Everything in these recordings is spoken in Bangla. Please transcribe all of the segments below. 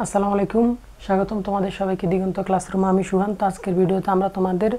अस्सलामु आलैकुम स्वागतम तुम्हारे सबाई के दिगंत क्लासरूम आमी सुहान। तो आजकल भिडियोते आमरा तुम्हादेर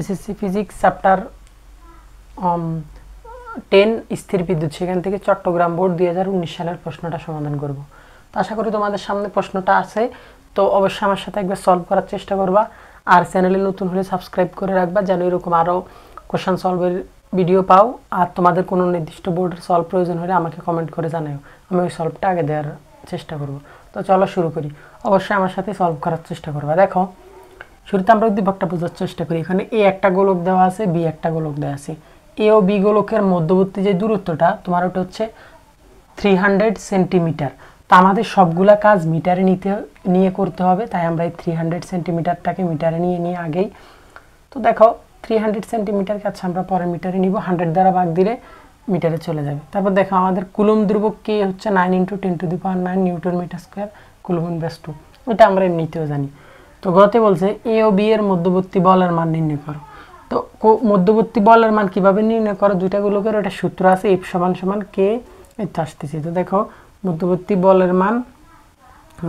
एसएससी फिजिक्स चैप्टार 10 स्थिर विद्युत सेखान थेके चट्टग्राम बोर्ड 2019 सालेर प्रश्नटा समाधान करब। तो आशा करी तुम्हारे सामने प्रश्नटा आछे, तो अवश्य आमार साथे एकबार सल्व करार चेष्टा करबा और चैनेले नतून होले सबस्क्राइब करे राखबा जेन एरकम आरो क्वेश्चन सल्वेर भिडियो पाओ। और तुम्हारे कोनो निर्दिष्ट बोर्डेर सल्व प्रयोजन होले आमाके कमेंट करे जानाओ, आमी ओई सल्वटा आगे देওয়ার चेष्टा करब। तो चलो शुरू करी, अवश्य हमारे सल्व करार चेष्टा करवा। देखो शुरूते आमरा उद्दीपकटा बोझार चेष्टा करी। एखाने ए एक गोलक देवा आछे, बी एक गोलक देवा आछे। ए और बी गोलकेर मध्यवर्ती जो दूरत्वटा तोमार ओटा होच्छे 300 सेंटीमीटर। तो आमादेर सबगुला काज मीटारे निये करते होबे, ताई आमरा 300 सेंटीमीटरटाके मीटारे निये आगेई। तो देखो 300 सेंटीमीटर के आच्छा आमरा परे मीटारे निब, 100 द्वारा भाग दिले मीटारे चले जाए। तपर देखो हमारे कूलम ध्रुवक की हे 9 × 10⁹ न्यूटन मीटर स्क्वायर कूलम / 2। यहाँ एमनीते जानी। तो गते बोलছে ए और बी एर मध्यवर्ती बलर मान निर्णय करो। तो मध्यवर्ती बलर मान কিভাবে নির্ণয় করো, দুইটা গোলকের একটা সূত্র আছে F = k এটা আসছে। तो देखो मध्यवर्ती बलर मान F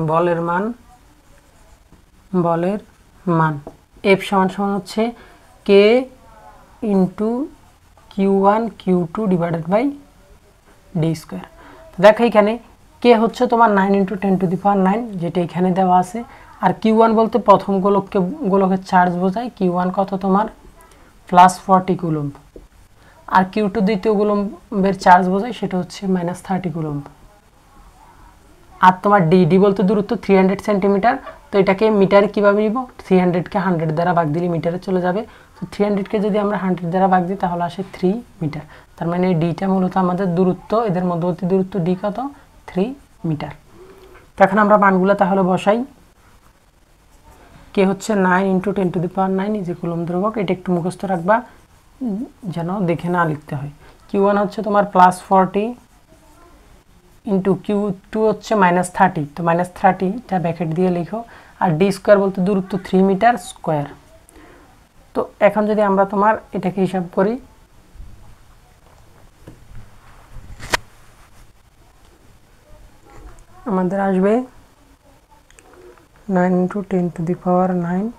= হচ্ছে k * Q1 Q2 divided by D square. तो देखो ये के हे तुम्हार 9 × 10⁹ जेटा ये देवा आछे। और Q1 बोलते प्रथम गोलकेर चार्ज बोझाय। Q1 कत तुम्हार +40 कूलम और Q2 द्वितीय कूलम्बेर चार्ज बोझाय सेटा होच्छे -30 कूलम। और तुम्हार डी डी बोलते दूरत्व 300 सेंटीमीटर। तो एटाके मीटारे किभाबे निब, 300 के 100 द्वारा भाग दिले मीटारे चले जाबे। तो 300 के जो 100 द्वारा भाग दी ताहले आसे 3 मीटर। तार माने डीटा मूलत आमादेर दूरत्व, एदेर मध्यवर्ती दूरत्व डी कत 3 मीटर। तो एखन आमरा मानगुलो ताहले बसाई। के होच्छे 9 × 10⁹ এই যে কুলম ধ্রুবক, এটা একটু মুখস্থ রাখবা যেন দেখে না লিখতে হয়। Q1 হচ্ছে তোমার +40 इंटू Q2 होच्छे -30। तो -30 टा ब्रैकेट दिए लिखो। और डी स्क्वायर बोलते दूरत्व 3 मीटर स्क्वायर। तो एखन जोदि आमरा तोमार एटाके हिसाब करी, आमादेर आसबे 9 × 10⁹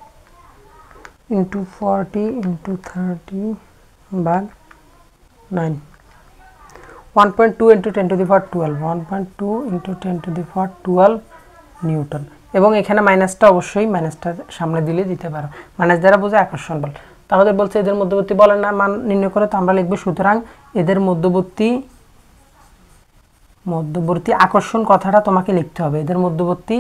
इंटू 40 इंटू 30 भाग 9 1.2 × 10⁹ 1.2 × 10⁹ न्यूटन। एवं एखे माइनसटा अवश्य माइनसटार सामने दिले दीते पारो, माइनस द्वारा बोझाय आकर्षण बल। तो आमादेर बोलছে এদের মধ্যবর্তী বলের মান निर्णय करो। तो आमरा लिखबो सूतरां এদের मध्यवर्ती आकर्षण कथाटा तोमाके लिखते होबे। এদের मध्यवर्ती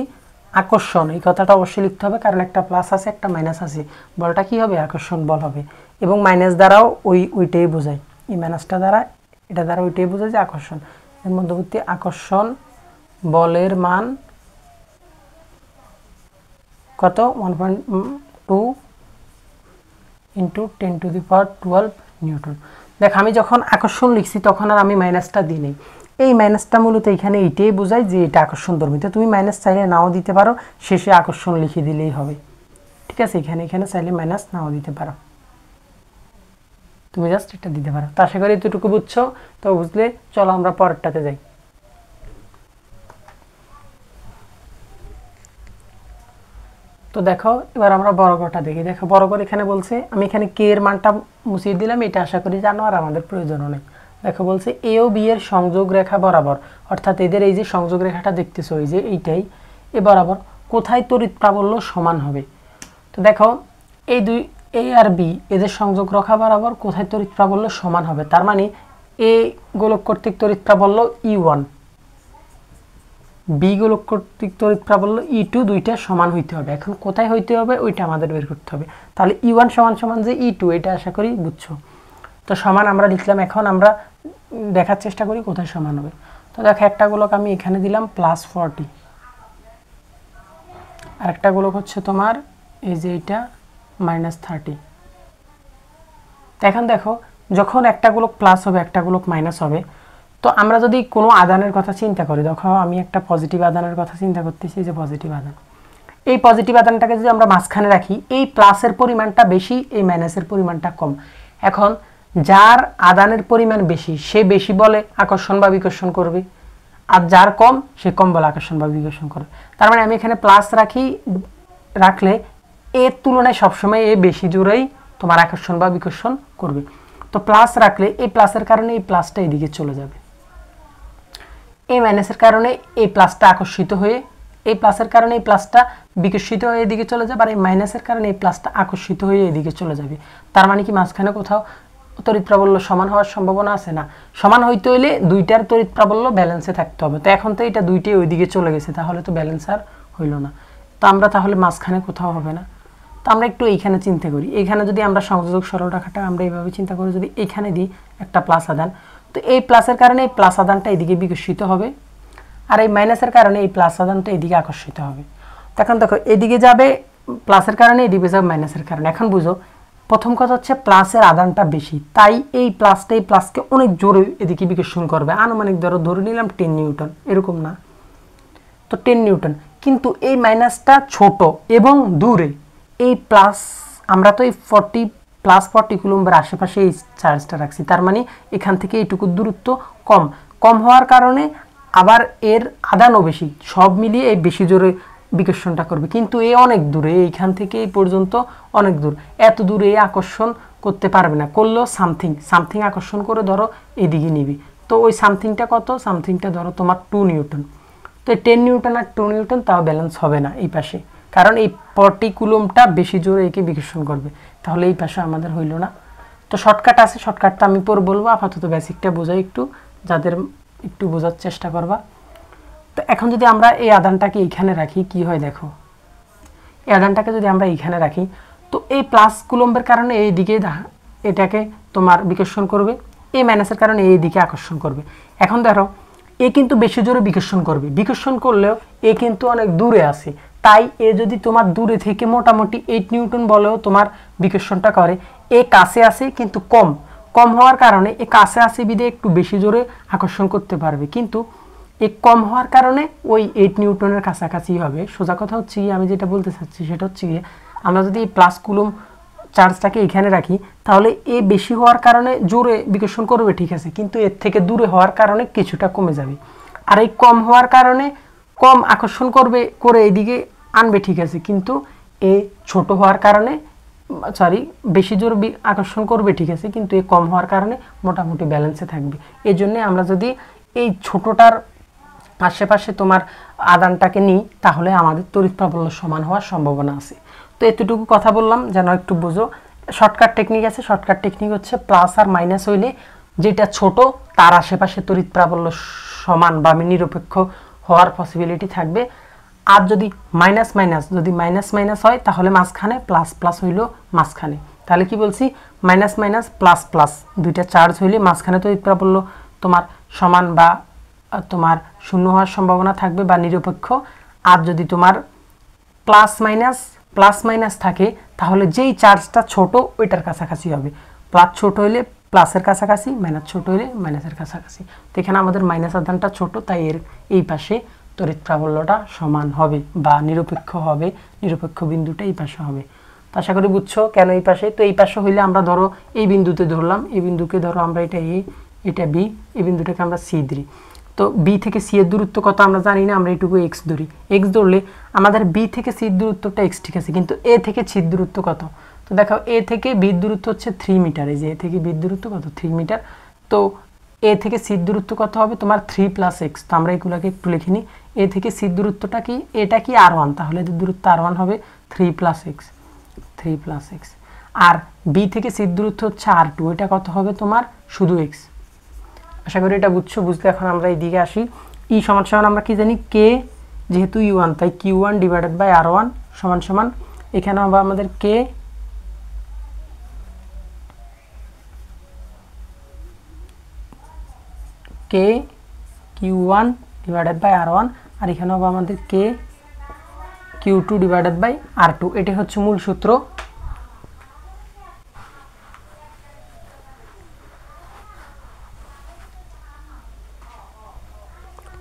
आकर्षण এই কথাটা अवश्य लिखते होबे, कारण एक प्लस आछे एक माइनस आछे। बलटा कि होबे आकर्षण बल होबे। एवं माइनस द्वाराओ ओइटाई बोझाय, এই माइनसटा द्वारा एटा द्वारा ओइटाई बोझाय जे आकर्षण। এর মধ্যবর্তী आकर्षण बलर मान कत 1.2 × 10⁹ न्यूटन। देख हमें जो आकर्षण लिखी तक और माइनसटा दी नहीं, माइनसटा मूलत ये एटाई बोझाय जे ये आकर्षण धर्मी। तो तुम्हें माइनस चाहले नाओ दीते पारो, शेषे आकर्षण लिखे दिलेई होबे। ठीक है, ये चाहले माइनस नाओ दीते पारो, तुम्हें जस्ट एटा दीते पारो। तो आशा करी एतटुकु बुझছো। तो बुझले चलो आमरा পরেরটাতে যাই। तो देखो এবার আমরা বর্গটা দেখি। দেখো বর্গের এখানে বলছে আমি এখানে k এর মানটা মুছিয়ে দিলাম, এটা আশা করি জানো আর আমাদের প্রয়োজন নেই। দেখো বলছে a ও b এর সংযোগ রেখা বরাবর, অর্থাৎ এদের এই যে সংযোগ রেখাটা দেখতেছো এই যে এইটাই এ বরাবর কোথায় তড়িৎ প্রাবল্য সমান হবে। তো দেখো এই দুই a আর b এদের সংযোগ রেখা বরাবর কোথায় তড়িৎ প্রাবল্য সমান হবে। তার মানে a গোলক কর্তৃক তড়িৎ প্রাবল্য E1, बी गोलक कर्तृक तड़ित प्राबल्य E2 दुईटा समान होते हैं। एखन कोथाय होते हैं ओइटा आमादेर बेर करते होबे। ताहले E1 = जे E2 एटा आशा करी बुझছো। तो समान आमरा लिखलाम, एखन आमरा देखार चेष्टा करी कोथाय समान होबे। तो देखो एकटा गोलक आमी एखाने दिलाम +40 और एकटा गोलक होच्छे तोमार एइ जे एटा -30। एखन देखो जखन एकटा गोलक प्लस होबे एकटा गोलक माइनस होबे। तो आमरा जदि कोनो आदानेर कथा चिंता करी, देखो आमी एकटा पजिटिव आदानेर कथा चिंता करतेछि। जे पजिटिव आदान एई पजिटिव आदानटाके जदि आमरा माझखाने राखी, एई प्लसेर परिमाणटा बेशी एई माइनासेर परिमाणटा कम। एखन जार आदानेर परिमाण बेशी से बेशी बले आकर्षण बा बिकर्षण करबे, আর যার কম সে কম বল আকর্ষণ বা বিকর্ষণ করে। তার মানে আমি এখানে প্লাস রাখলে এর তুলনায় সবসময় এ বেশি জোরেই তোমার আকর্ষণ বা বিকর্ষণ করবে। তো প্লাস রাখলে এই প্লাসের কারণে এই প্লাসটা এদিকে চলে যাবে, এই মাইনাসের কারণে এই প্লাসটা আকর্ষিত হয়ে এই প্লাসের কারণে এই প্লাসটা বিকর্ষিত হয়ে এদিকে চলে যাবে, আর এই মাইনাসের কারণে এই প্লাসটা আকর্ষিত হয়ে এদিকে চলে যাবে। তার মানে কি মাঝখানে কোথাও তড়িৎ প্রাবল্য সমান হওয়ার সম্ভাবনা আছে? না, সমান হইতে হইলে দুইটার তড়িৎ প্রাবল্য ব্যালেন্সে থাকতে হবে। তো এখন তো এটা দুইটাই ওইদিকে চলে গেছে, তাহলে তো ব্যালেন্স আর হইল না। তো আমরা তাহলে মাঝখানে কোথাও হবে না। তো আমরা একটু এইখানে চিন্তা করি, এইখানে যদি আমরা সংযোজক সরলরেখাটা আমরা এইভাবে চিন্তা করি, যদি এইখানে দিই একটা প্লাস আধান, তো এই প্লাসের কারণে এই প্লাস আধানটা এদিকে বিকর্ষিত হবে, আর এই মাইনাসের কারণে এই প্লাস আধানটা এদিকে আকর্ষিত হবে। তখন দেখো এদিকে যাবে প্লাসের কারণে, এদিকে যাবে মাইনাসের কারণে। এখন বুঝো, প্রথম কথা হচ্ছে প্লাসের আধানটা বেশি, তাই এই প্লাসটা এই প্লাসকে অনেক জোরে এদিকে বিকর্ষণ করবে। আনুমানিক ধরে নিলাম 10 নিউটন, এরকম না তো 10 নিউটন। কিন্তু এই মাইনাসটা ছোট এবং দূরে, এই প্লাস আমরা তো এই 40 কুলম্বের আশেপাশে এই চার্জটা রাখছি, তার মানে এখান থেকে এইটুকু দূরত্ব কম। কম হওয়ার কারণে আবার এর আধানও বেশি, সব মিলিয়ে এই বেশি জোরে বিকর্ষণটা করবে। কিন্তু এ অনেক দূরে, এইখান থেকে এই পর্যন্ত অনেক দূর, এত দূরে এ আকর্ষণ করতে পারবে না, করলেও সামথিং আকর্ষণ করে ধরো এদিকে নিবি। তো ওই সামথিংটা কত? সামথিংটা ধরো তোমার 2 নিউটন। তো 10 নিউটন আর 2 নিউটন তাও ব্যালেন্স হবে না এই পাশে, কারণ এই 40 কুলম্বটা বেশি জোরে একে বিকর্ষণ করবে। তাহলে এই পাশে আমাদের হইল না। তো শর্টকাট আছে, শর্টকাটটা আমি পরে বলবো, আপাতত বেসিকটা বোঝাই একটু, যাদের একটু বোঝার চেষ্টা করবা। তো এখন যদি আমরা এই আধানটাকে এইখানে রাখি কি হয় দেখো, এই আধানটাকে যদি আমরা এইখানে রাখি, তো এই প্লাস কুলম্বের কারণে এই দিকে এটাকে তোমার বিকর্ষণ করবে, এই মাইনাসের কারণে এই দিকে আকর্ষণ করবে। এখন ধরো এ কিন্তু বেশি জোরে বিকর্ষণ করবে, বিকর্ষণ করলেও এ কিন্তু অনেক দূরে আছে, তাই এ যদি তোমার দূরে থেকে মোটামুটি 8 নিউটন বলেও তোমার বিকর্ষণটা করে, এ কাছে আছে কিন্তু কম হওয়ার কারণে এ কাছে আছে বিধে একটু বেশি জোরে আকর্ষণ করতে পারবে। কিন্তু এ কম হওয়ার কারণে ওই 8 নিউটনের কাছাকাছি হবে। সোজা কথা হচ্ছে কি, আমি যেটা বলতে চাচ্ছি সেটা হচ্ছে গিয়ে আমরা যদি এই প্লাস কুলম্ব চার্জটাকে এখানে রাখি, তাহলে এ বেশি হওয়ার কারণে জোরে বিকর্ষণ করবে ঠিক আছে, কিন্তু এর থেকে দূরে হওয়ার কারণে কিছুটা কমে যাবে। আর এই কম হওয়ার কারণে কম আকর্ষণ করবে, করে এদিকে আনবে ঠিক আছে, কিন্তু এ ছোট হওয়ার কারণে বেশি জোর আকর্ষণ করবে ঠিক আছে, কিন্তু এ কম হওয়ার কারণে মোটামুটি ব্যালেন্সে থাকবে। এই জন্য আমরা যদি এই ছোটটার আশেপাশে তোমার আদানটাকে নিই, তাহলে আমাদের তড়িৎ প্রাবল্য সমান হওয়ার সম্ভাবনা আছে। তো এতটুকু কথা বললাম যেন একটু বোঝো। শর্টকাট টেকনিক আছে, শর্টকাট টেকনিক হচ্ছে প্লাস আর মাইনাস হইলে যেটা ছোট তার আশেপাশে তড়িৎ প্রাবল্য সমান বা নিরপেক্ষ হওয়ার পসিবিলিটি থাকবে। আর যদি মাইনাস মাইনাস হয় তাহলে মাঝখানে, প্লাস প্লাস হইল মাঝখানে। তাহলে কি বলছি, মাইনাস মাইনাস প্লাস প্লাস দুইটা চার্জ হইলে মাঝখানে তড়িৎ প্রাবল্য তোমার সমান বা তোমার শূন্য হওয়ার সম্ভাবনা থাকবে বা নিরপেক্ষ। আর যদি তোমার প্লাস মাইনাস থাকে তাহলে যেই চার্জটা ছোট ওইটার কাছাকাছি হবে, প্লাস ছোট হইলে প্লাসের কাছাকাছি, মাইনাস ছোট হইলে মাইনাসের কাছাকাছি। তো এখানে আমাদের মাইনাস আধানটা ছোট, তাই এর এই পাশে তড়িৎ প্রাবল্যটা সমান হবে বা নিরপেক্ষ হবে, নিরপেক্ষ বিন্দুটা এই পাশে হবে। তো আশা করি বুঝছো কেন এই পাশে। তো এই পাশে হইলে আমরা ধরো এই বিন্দুতে ধরলাম, এই বিন্দুকে ধরো আমরা এটা এ, এটা বি, এই বিন্দুটাকে আমরা সি ধরি। তো বি থেকে সি এর দূরত্ব কত আমরা জানি না, আমরা এইটুকু এক্স ধরি। এক্স ধরলে আমাদের বি থেকে সির দূরত্বটা এক্স ঠিক আছে, কিন্তু এ থেকে সির দূরত্ব কত? তো দেখো এ থেকে বির দূরত্ব হচ্ছে 3 মিটার, এই যে এ থেকে বির দূরত্ব কত 3 মিটার। তো এ থেকে সির দূরত্ব কত হবে তোমার 3 প্লাস এক্স। তো আমরা এইগুলোকে একটু লিখে নিই, এ থেকে সির দূরত্বটা কি, এটা কি আর1, তাহলে এদের দূরত্ব আর1 হবে 3 প্লাস এক্স, 3 প্লাস এক্স। আর বি থেকে সির দূরত্ব হচ্ছে আর2, এটা কত হবে তোমার শুধু এক্স। আশা করি এটা বুঝছো। বুঝতে এখন আমরা এইদিকে আসি, ই সমান সমান আমরা কি জানি, কে যেহেতু ইউ1 তাই Q1 / R1 সমান সমান এখানে হবে আমাদের কে কে Q1 / R1, আর এখানে হবে আমাদের কে Q2 / R2। এটি হচ্ছে মূল সূত্র। তো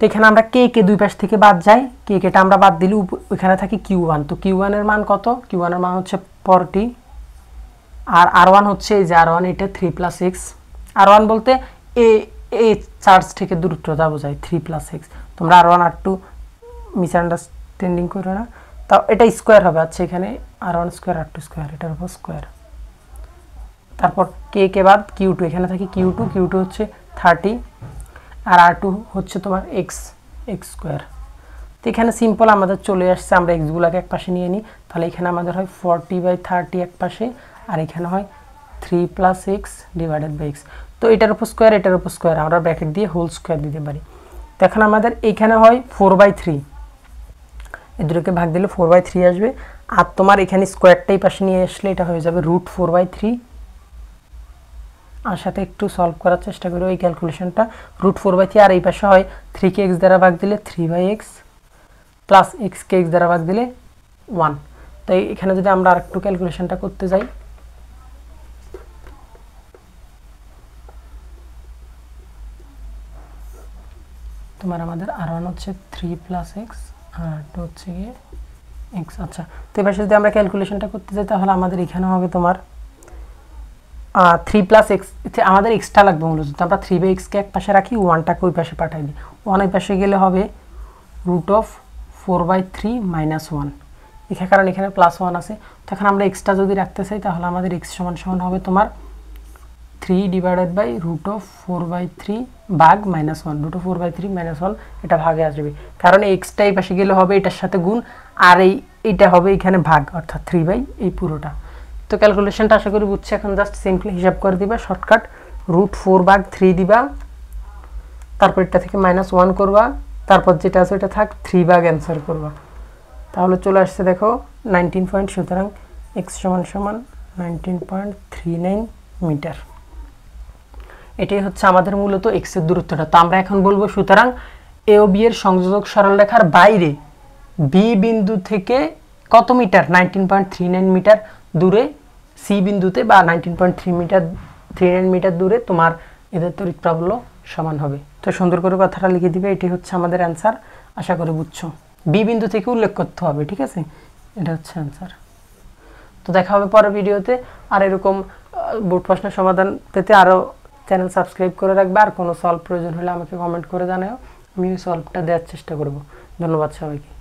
এখানে আমরা কে কে দুই পাশ থেকে বাদ যাই, কে কেটা আমরা বাদ দিলে ওইখানে থাকে Q1। তো Q1 এর মান কত? Q1 এর মান হচ্ছে 40, আর R1 হচ্ছে এই যে R1, এটা 3 প্লাস এক্স। R1 বলতে এ चार्ज থেকে দূরত্বটা বোঝায় 3 + x তোমরা আর 1 আর 2 মিসআন্ডারস্ট্যান্ডিং করো না তাও এটা স্কয়ার হবে আচ্ছা এখানে আর 1 স্কয়ার আর 2 স্কয়ার এটার উপর স্কয়ার তারপর k কে বাদ q2 এখানে থাকে q2 হচ্ছে 30 আর r2 হচ্ছে তোমার x2 তো এখানে সিম্পল আমাদের চলে আসছে আমরা x গুলোকে একপাশে নিয়ে নি তাহলে এখানে আমাদের হয় 40/30 একপাশে আর এখানে হয় 3 + x/x तो एटार ऊपर स्क्वायर आमरा ब्रैकेट दिए होल स्क्वायर दिते पारी तो एखन आमादेर एखाने हय 4/3 ए दुटोके भाग दिले 4/3 आसबे आर तोमार एखाने स्क्वायरटाई पाशे निये आसले एटा हये जाबे √4/3 आर साथे एकटू सल्व करार चेष्टा करो एई क्यालकुलेशनटा √4/3 आर एई पाशे हय 3 के x द्वारा भाग दिले 3/x प्लस x के x द्वारा भाग दिले 1 तो एखाने जोदि आमरा आरेकटू क्यालकुलेशनटा करते जाई तुम्हारा আমাদের r1 হচ্ছে 3 + x আর 2 হচ্ছে x আচ্ছা তো এবার যদি আমরা ক্যালকুলেশনটা করতে যাই তাহলে আমাদের এখানে হবে তোমার 3 + x আমাদের এক্সট্রা লাগবে মূলত তো আমরা 3/x কে এক পাশে রাখি 1 টাকে ওই পাশে পাঠাই দিই 1 এর পাশে গেলে হবে √4/3 - 1 এখানে কারণ এখানে +1 আছে তো এখন আমরা এক্সট্রা যদি রাখতে চাই তাহলে আমাদের x = হবে তোমার 3 / √4/3 भाग -1 √4/3 -1 এটা ভাগে আসবে কারণ x টাই পাশে গেলে হবে এটার সাথে গুণ আর এই এটা হবে এখানে ভাগ অর্থাৎ 3 এই পুরোটা তো ক্যালকুলেশনটা আশা করি বুঝছো এখন জাস্ট সিম্পলি হিসাব করে দিবা শর্টকাট √4/3 দিবা তারপর এটা থেকে -1 করবা তারপর যেটা আছে এটা থাক 3 आंसर করবা তাহলে চলে আসছে দেখো 19 পয়েন্ট সুতরাং x = 19.39 মিটার এটাই হচ্ছে আমাদের মূলত x এর দূরত্বটা তো আমরা এখন বলবো সুতরাং a ও b এর সংযোজক সরলরেখার বাইরে b বিন্দু থেকে কত মিটার 19.39 মিটার দূরে c বিন্দুতে বা 19.39 মিটার দূরে তোমার এদের তড়িৎ প্রবাহ সমান হবে তো সুন্দর করে কথাটা লিখে দিবে এটাই হচ্ছে আমাদের आंसर আশা করি বুঝছো b বিন্দু থেকে উল্লেখ করতে হবে ঠিক আছে এটা হচ্ছে आंसर তো দেখা হবে পরের ভিডিওতে আর এরকম বোর্ড প্রশ্ন সমাধান পেতে আরো चैनल सबसक्राइब कर रखबा और कोनो सल्व प्रयोजन होले आमाके कमेंट करे जानाओ आमी सल्वटा देওয়ার চেষ্টা করব ধন্যবাদ সবাইকে